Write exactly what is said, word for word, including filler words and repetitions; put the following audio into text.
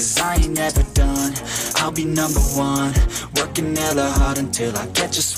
cause I ain't never done. I'll be number one, working hella hard until I catch a sweat.